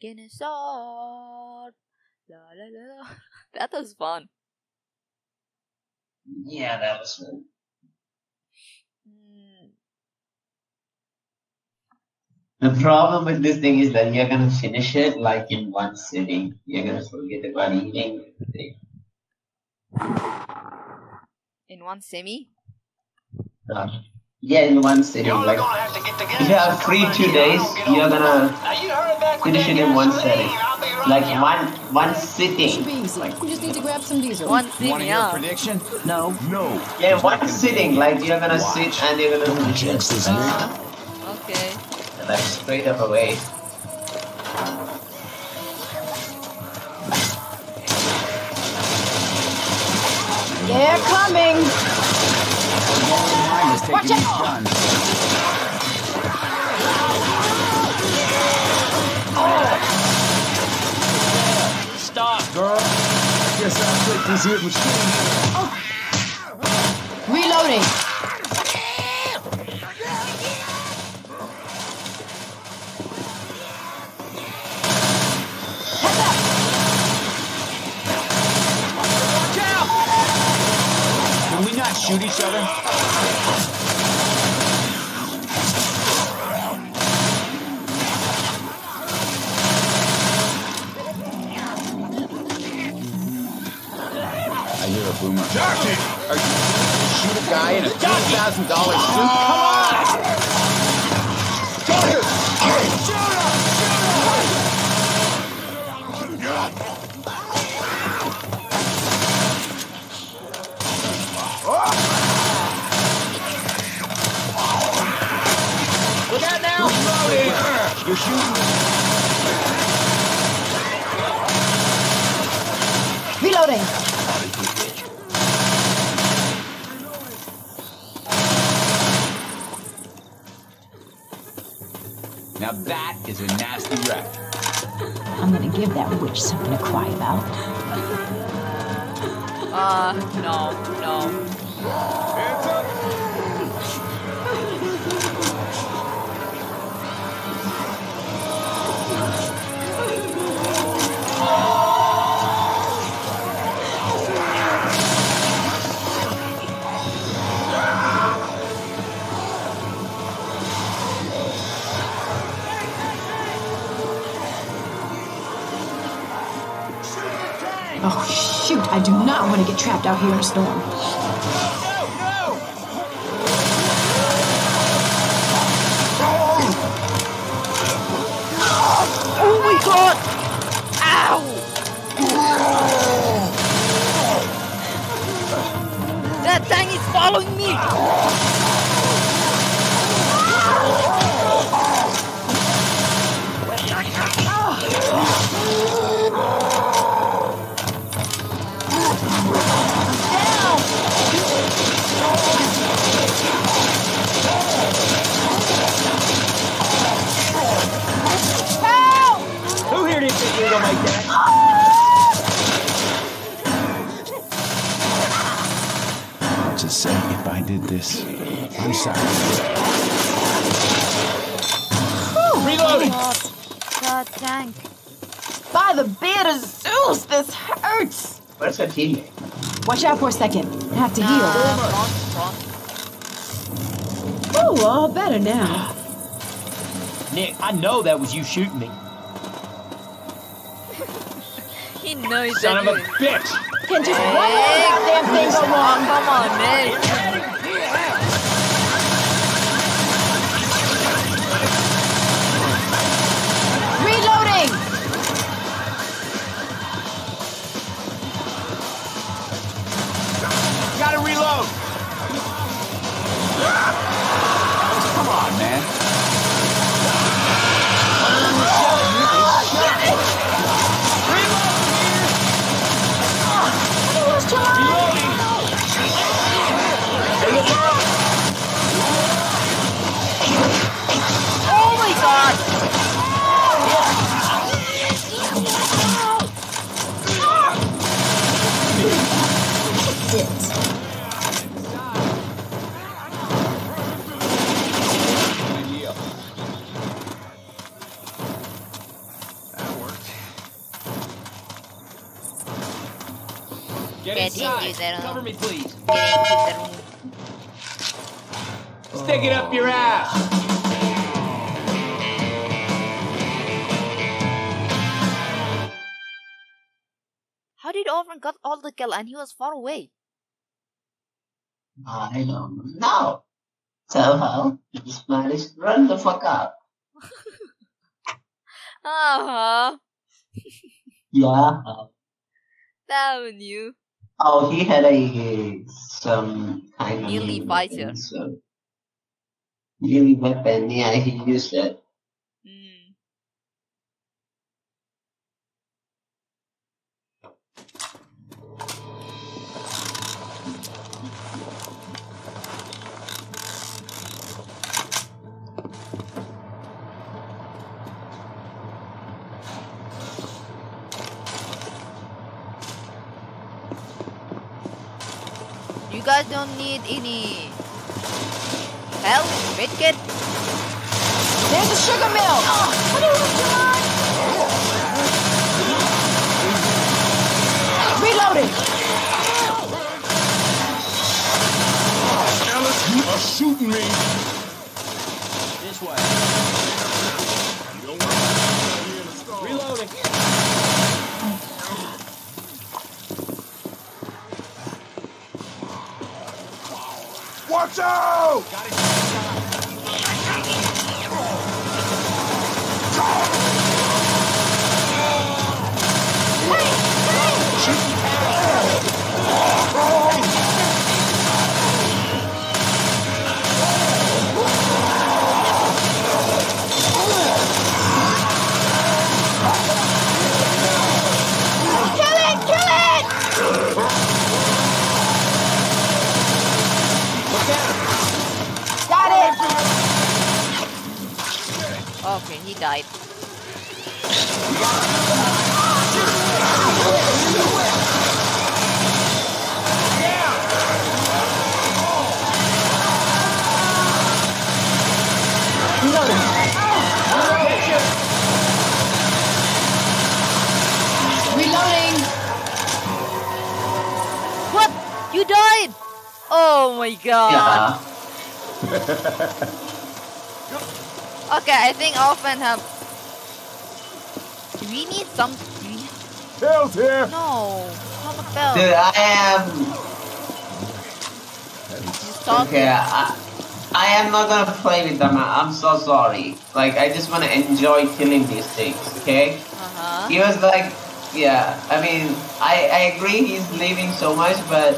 Getting sold. La la la. That was fun. Yeah, that was fun. The problem with this thing is that you're gonna finish it like in one sitting. You're gonna forget about eating. In one semi? Yeah, in one sitting. Like, if you have free 2 days, you're gonna finish it in one sitting. Like one sitting. Like, we just need to grab some diesel. One sitting. Want to hear a prediction? No. No. Yeah, one sitting. Like you're gonna sit and you're gonna finish it. Okay. And that's straight up away. They're coming. Watch out! Oh. Stop, girl. Guess I'll take this here machine. Oh. Reloading. Watch out! Can we not shoot each other? Boomer. Jockey! Are you shoot a guy in a $2,000 suit? Come on! Jockey! Shoot him! Look out now! Loading. You're shooting! Reloading! Now that is a nasty wreck. I'm gonna give that witch something to cry about. No, no. Hands up! Oh, shoot, I do not want to get trapped out here in a storm. No, no! Oh, oh my God! Ow! That thing is following me! Just say, if I did this, I'm sorry. Reloading! God dang. By the beard of Zeus, this hurts! Where's her teammate? Watch out for a second. I have to heal. Oh, all better now. Nick, I know that was you shooting me. He knows that. Son of a bitch! Can just one damn thing go wrong. Come on, man. Reloading! Gotta reload! Come on, man. Reloading! Get inside. Cover me, please. Stick it up your ass. How did Ulfric got all the kill and he was far away? I don't know. Somehow he just managed to run the fuck out. Yeah. Damn you. Oh, he had some kind of melee fighter. Melee weapon, yeah, he used it. You guys don't need any help, medkit. There's a sugar mill. Reloading. Alice, you are shooting me. This way. You don't want to be in the storm. Reloading. Watch out! Okay, he died. Reloading! What? You died? Oh my god! Yeah. Okay, I think Ulfric have. Do we need some? Bells here. No, not a bell. Dude, I am. Okay, I am not gonna play with them. I'm so sorry. Like, I just wanna enjoy killing these things. Okay. He was like, yeah. I mean, I agree he's leaving so much, but.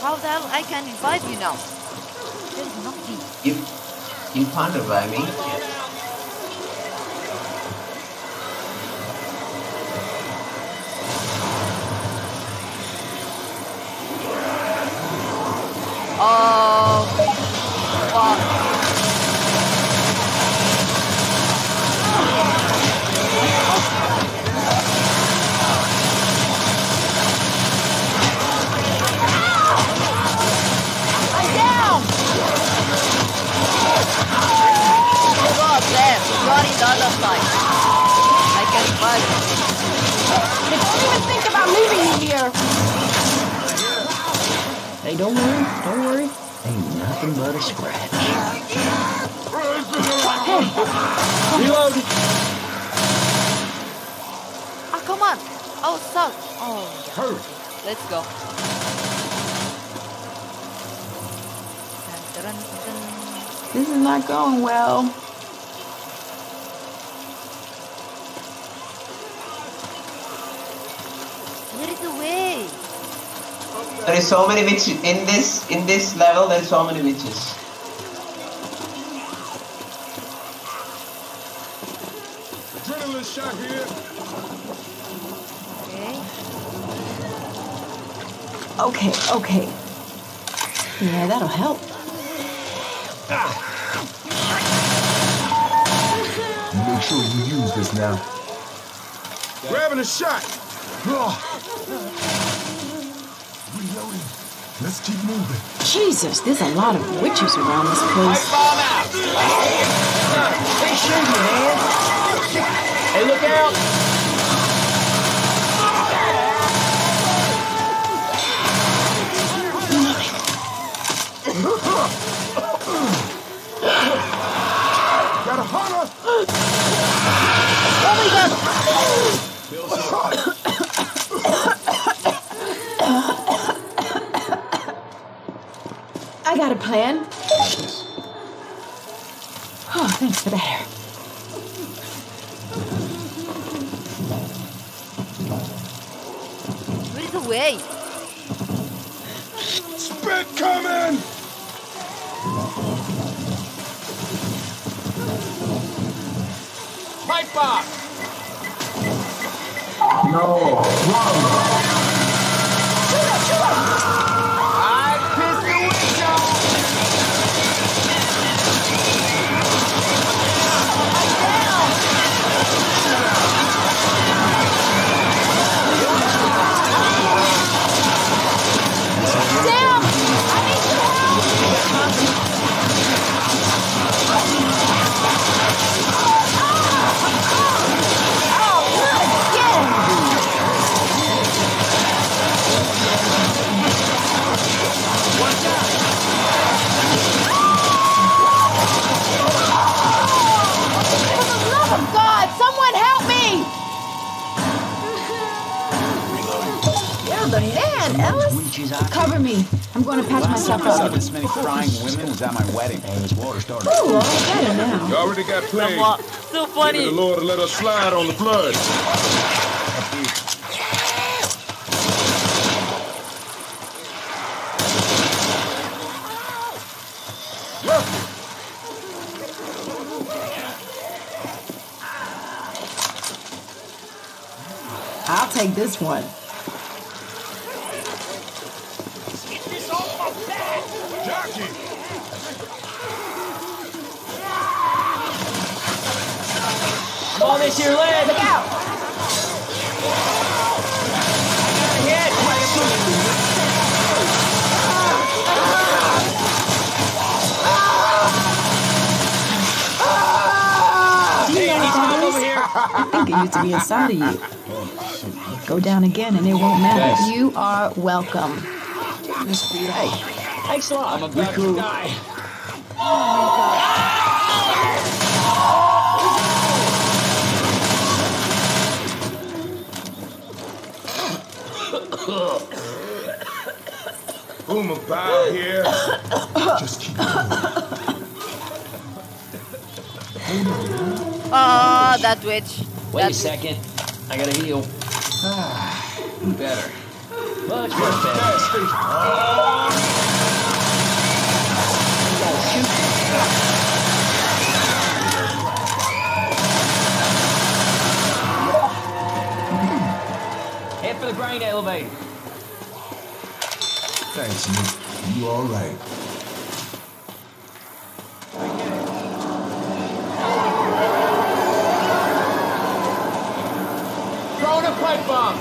How the hell I can revive you now? There's nothing. You can't revive me. Oh, fuck. The other side. I can fight. They don't even think about leaving you here. Hey, don't worry. Don't worry. Ain't nothing but a scratch. Reload. Oh, come on. Oh, suck. Oh, hurry. Let's go. This is not going well. There is so many witches in this level. There is so many witches. Adrenaline shot here. Okay. Okay. Yeah, that'll help. Make sure you use this now. Grabbing a shot. Let's keep moving. Jesus, there's a lot of witches around this place. I fall out. Stay shooting, man. Hey, look out. I got a plan. Oh, thanks for that. Put it away. Spit coming! Pipe box! No, run! Shoot him, shoot him! Cover me. I'm going to patch myself up. I saw this many crying women was at my wedding. This water started. Ooh, I got it now. You already got played. So funny. Give it the Lord to let us slide on the flood. I'll take this one. All this year led. Look out! I think it used to be inside of you. Go down again and it won't matter. Yes. You are welcome. Hey, thanks a lot. I'm about to die. Oh my God. Boom about here. Just keep going. Ah, that witch. Wait a second. I gotta heal. Better. Much better. Oh, shoot. The grain elevator. Thanks, Nick. You all right? Throwing a pipe bomb.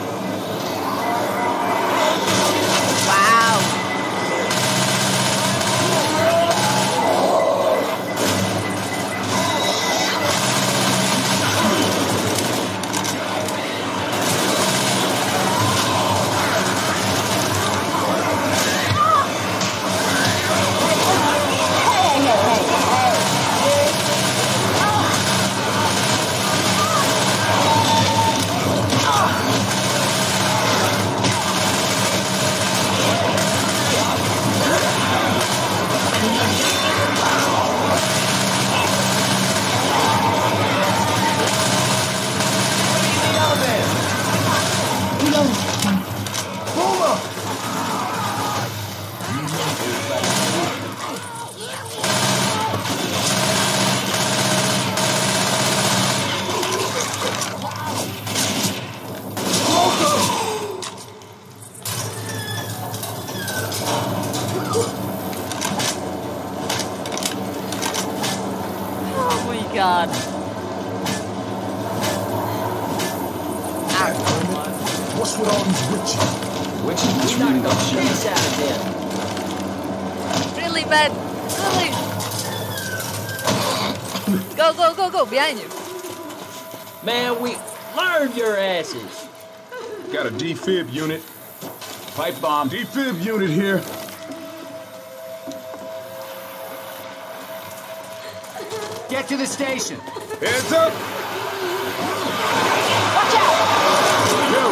God. What's with all these witches? Witches? We're not gonna shoot us out of there. Really, man? Really? Go! Go, go, go, go. Behind you. Man, we learned your asses. Got a defib unit. Pipe bomb. Defib unit here. Get to the station. Heads up. Watch out. Yo.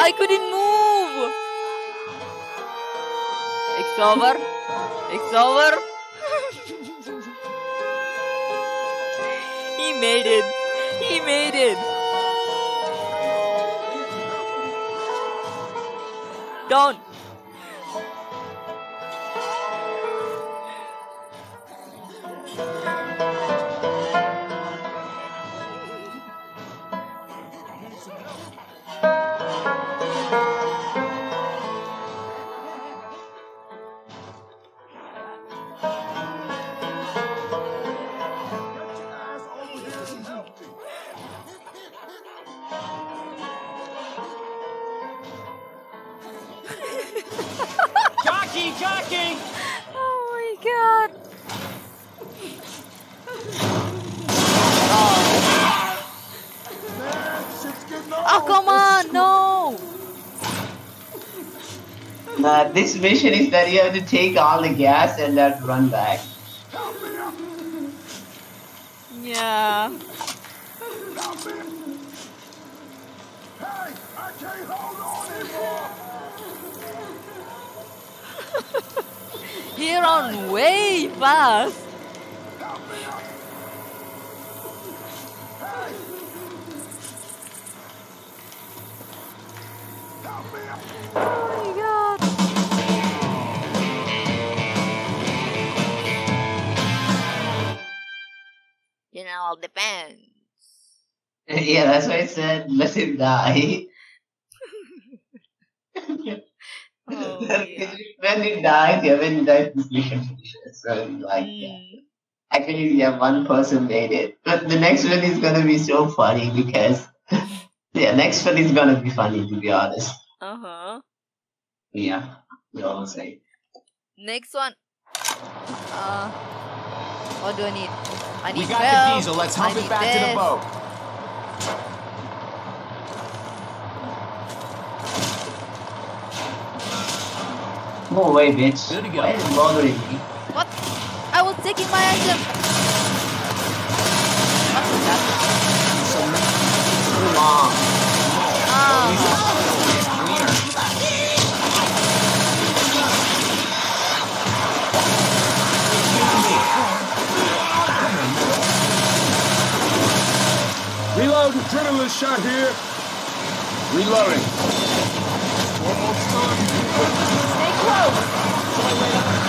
I couldn't move! It's over. It's over. He made it. He made it. Down. This mission is that you have to take all the gas and then run back. Yeah. You run way fast. All depends. Yeah, that's why I said let him die. Oh, yeah. When he dies, yeah, when he dies, this mission finishes. So like, yeah. Actually, yeah, one person made it, but the next one is gonna be so funny because yeah, next one is gonna be funny, to be honest. Uh huh. Yeah, we all say. Next one. What do I need? I need we got help. The diesel. Let's hump it back to the boat. Go away, bitch. Good to go. Why is it bothering me? What? I was taking my item. What was that? It's too long. Reload, adrenaline shot here. Reloading. One more time. Stay close.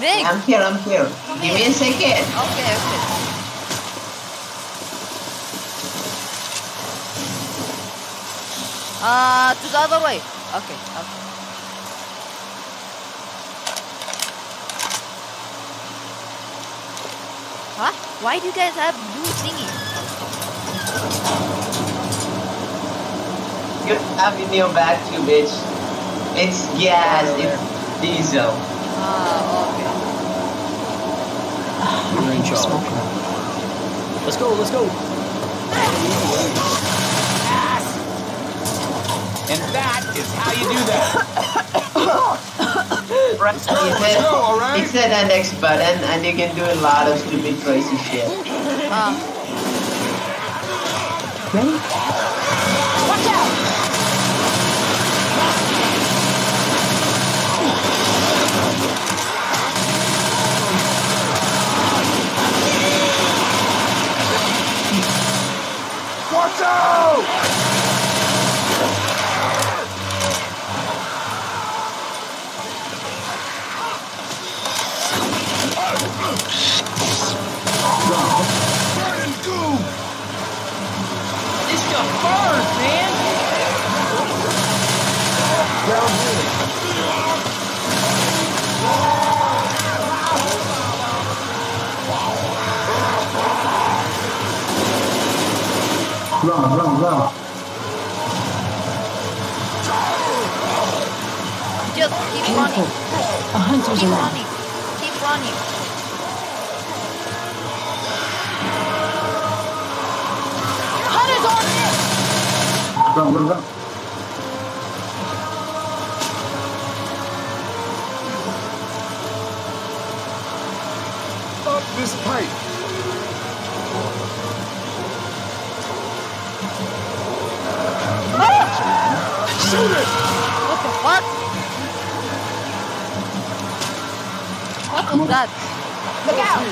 Nick! I'm here, I'm here. Come Give here. Me a second. Okay, okay. To the other way. Okay, okay. Huh? Why do you guys have blue thingy? You have in your back too, bitch. It's gas, it's diesel. Okay. You're smoking. Let's go, let's go. And that is how you do that. Press go, let's go, all right? It's at the next button, and you can do a lot of stupid, crazy shit. Ready? Watch out! Burn and goo! It's got burn, man! Down here. Run. Just keep running. Keep running. Hunter's on it! Run. Up this pipe. Shoot it! What the fuck? What was that? Look out!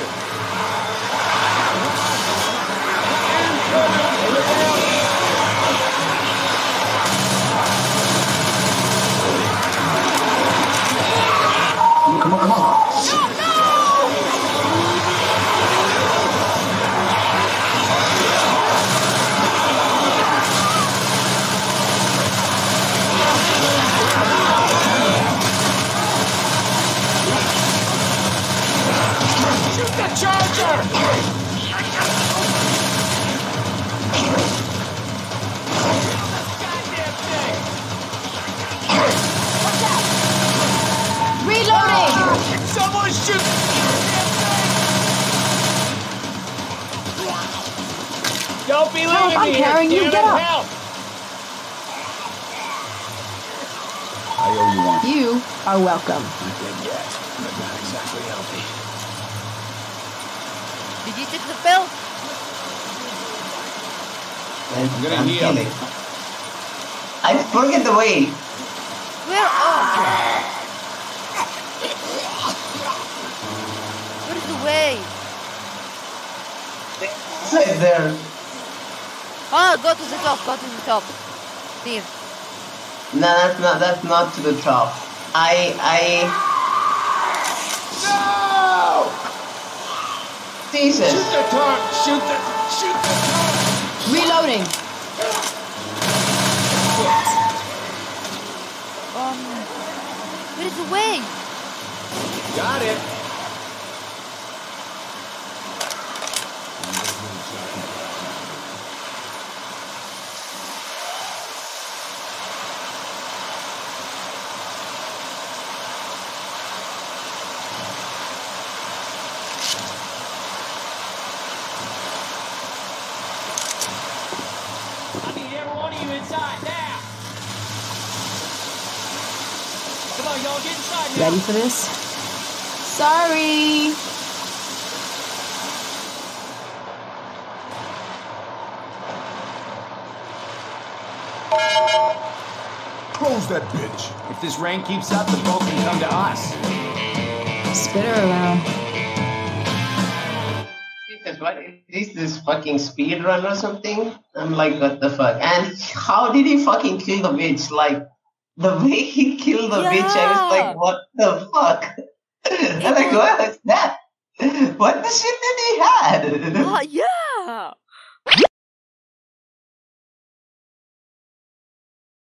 Don't be leaving me! I'm carrying you! Get up! Help. I owe you one. You are welcome. I'm dead yet, but not exactly healthy. Did you take the pill? I'm gonna heal. I forget the way. Where are you? What is the way? It's right there. Oh, go to the top. Here. No, that's not to the top. No! Jesus. Shoot the top! Reloading! Where is the way? Got it! Ready for this? Sorry! Close that bitch! If this rain keeps up, the boat can come to us. Spit her around. Jesus, what is this fucking speedrun or something? I'm like, what the fuck? And how did he fucking kill the bitch? Like, the way he killed the bitch, I was like, what the fuck? I'm like, what is that? What the shit did he have?